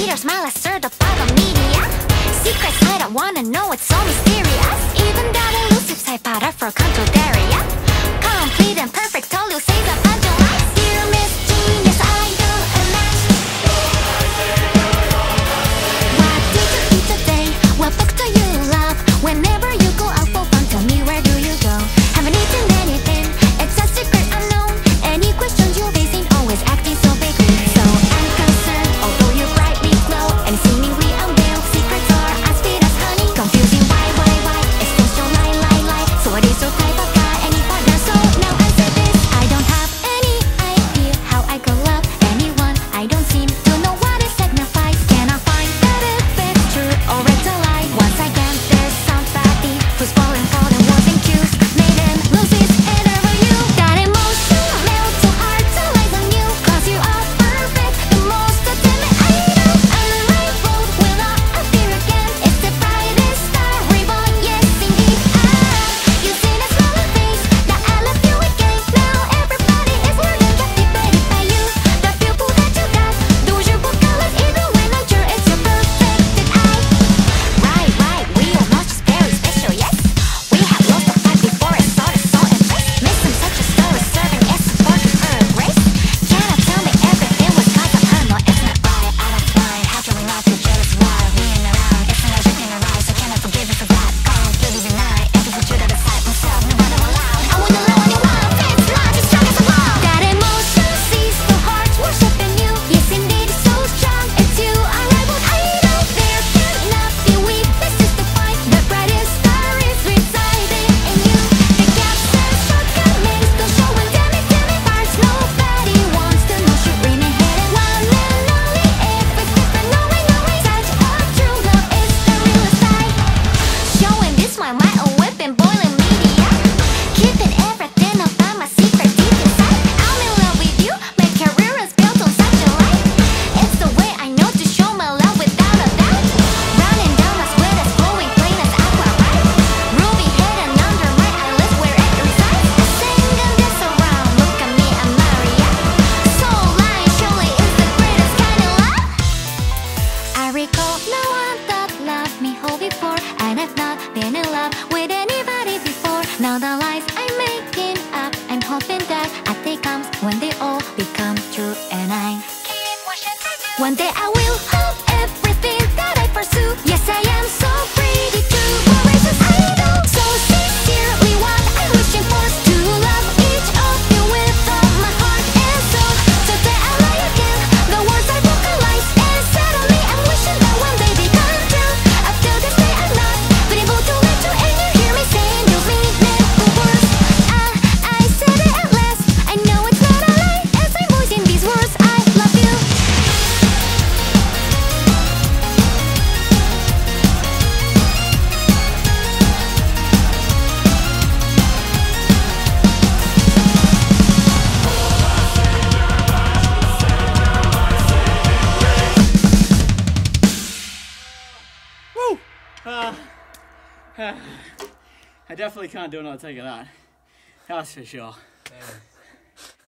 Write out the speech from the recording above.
Peter's malice stirred up all the media. Secrets I don't wanna know, it's so mysterious. Even that elusive type out up for control area. Complete and perfect, all you say is a bunch of lies. Dear Miss Genius, I do a match. What did you eat today? What book do you love? Whenever you go out for fun, tell me where do you go? Haven't eaten anything, it's a secret unknown. Any questions you're facing, always acting so big. So unconcerned, although you brightly glow and seemingly unveiled, secrets are as sweet as honey. Confusing, why? It's just your lie. So what is your type of guy? Any partner? So now answer this. I don't have any idea how I could love anyone. I don't seem to know what it signifies. Can I find that if it's true or it's a lie? Once again, there's somebody who's falling for the words and cues, made him lose his head over you. That emotion melts your heart to light on you, 'cause you are perfect, the most ultimate idol. Unrivaled without a fear again, it's the brightest star reborn, yes indeed. You've seen a smiling face, now I love you again. Now everybody is more than captivated by you. The pupil that you got, those your colors, even when not sure it's your perfected eye. Right, we are not just very special, yes? We have lost the fight before and sought a soul and place. Missing such a star is serving as support for her grace. Cannot tell me everything was cause of her, no, it's not right, I don't mind. How can we not be jealous while being around? It's not everything around, so cannot forgive it for that. Can't really deny, everything should have decided myself, no matter how loud. I wanna know what you want, it's not as strong as a wall. That emotion sees the heart worshiping you, yes indeed, it's so strong, it's you, unrivaled idol. There cannot be weakness, just to find the brightest star is residing in you. The captain's shortcomings don't show in demi parts. Nobody wants to know, should remain hidden. One and only if it's different, knowing such a true love is the realest type. Showing this my own weapon, boiling media. Keeping everything about my secret deep inside. I'm in love with you, my career is built on such a life. It's the way I know to show my love without a doubt. Running down as wet as flowing, plain as aqua, right? Ruby hidden under my eyelids where it resides. Singing this around, look at me, I'm Maria. Soul line surely is the greatest kind of love. I recall no one that loved me whole before, and I've not been in love with anybody before. Now the lies I'm making up, I'm hoping that a day comes when they all become true, and I keep wishing to do. One day I will have everything that I pursue. Yes, I am so pretty true, for reasons I know. So sincerely what I'm wishing for is to love each of you with all my heart and soul. Today I lie again, the words I vocalize, and suddenly I'm wishing that one day become true. Up till this day I'm not been able to let you, and you hear me saying you mean it the worst. I said it at last, I know it's not a lie. As I'm voicing these words, I love you. Woo! I definitely can't do another take of that. That's for sure.